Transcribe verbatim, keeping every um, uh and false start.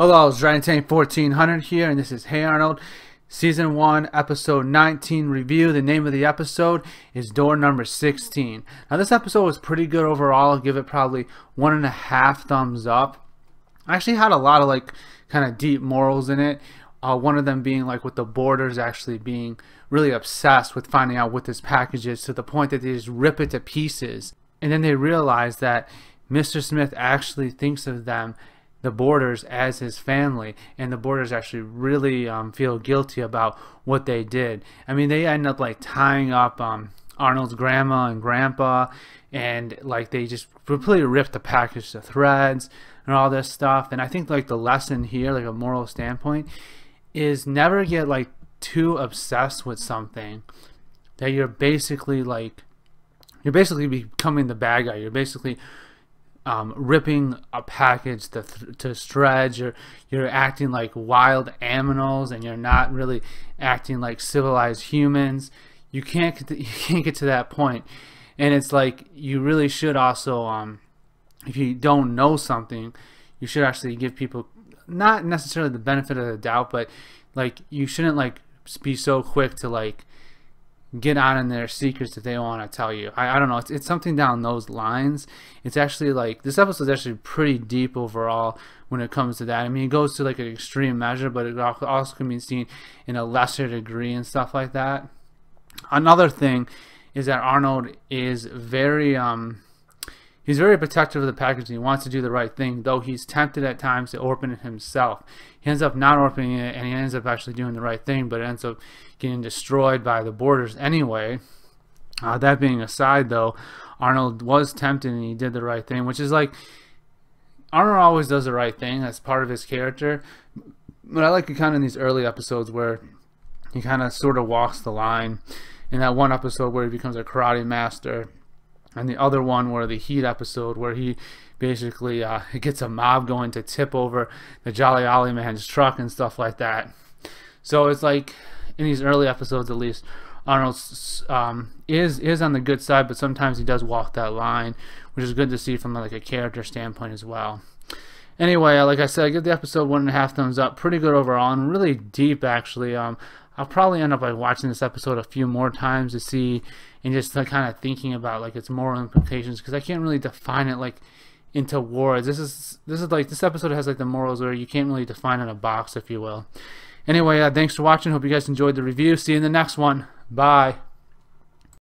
Hello, it's Dragon Tank fourteen hundred here, and this is Hey Arnold, Season one, Episode nineteen review. The name of the episode is Door Number sixteen. Now, this episode was pretty good overall. I'll give it probably one and a half thumbs up. I actually had a lot of, like, kind of deep morals in it. Uh, one of them being, like, with the borders actually being really obsessed with finding out what this package is to the point that they just rip it to pieces. And then they realize that Mister Smith actually thinks of them, the borders, as his family, and the borders actually really um, feel guilty about what they did. I mean, they end up like tying up um, Arnold's grandma and grandpa, and like they just completely ripped the package to threads and all this stuff. And I think like the lesson here, like a moral standpoint, is never get like too obsessed with something that you're basically like you're basically becoming the bad guy. You're basically Um, ripping a package to, to shreds. You're, you're acting like wild animals, and you're not really acting like civilized humans. You can't get to, you can't get to that point. And it's like you really should also, um, if you don't know something, you should actually give people not necessarily the benefit of the doubt, but like you shouldn't like be so quick to like get on in their secrets if they don't want to tell you. I, I don't know. It's, it's something down those lines. It's actually like this episode is actually pretty deep overall when it comes to that. I mean, it goes to like an extreme measure, but it also can be seen in a lesser degree and stuff like that. Another thing is that Arnold is very um he's very protective of the package. He wants to do the right thing, though he's tempted at times to open it himself. He ends up not opening it, and he ends up actually doing the right thing, but it ends up getting destroyed by the borders anyway. Uh, that being aside, though, Arnold was tempted, and he did the right thing, which is like, Arnold always does the right thing. That's part of his character. But I like it kind of in these early episodes where he kind of sort of walks the line. In that one episode where he becomes a karate master, and the other one where the heat episode where he basically uh, gets a mob going to tip over the Jolly Ollie Man's truck and stuff like that. So it's like in these early episodes, at least, Arnold um, is is on the good side, but sometimes he does walk that line, which is good to see from like a character standpoint as well. Anyway, like I said, I give the episode one and a half thumbs up. Pretty good overall, and really deep actually. Um, I'll probably end up like watching this episode a few more times to see, and just like, kind of thinking about like its moral implications, because I can't really define it like into words. This is this is like this episode has like the morals where you can't really define in a box, if you will. Anyway, uh, thanks for watching. Hope you guys enjoyed the review. See you in the next one. Bye.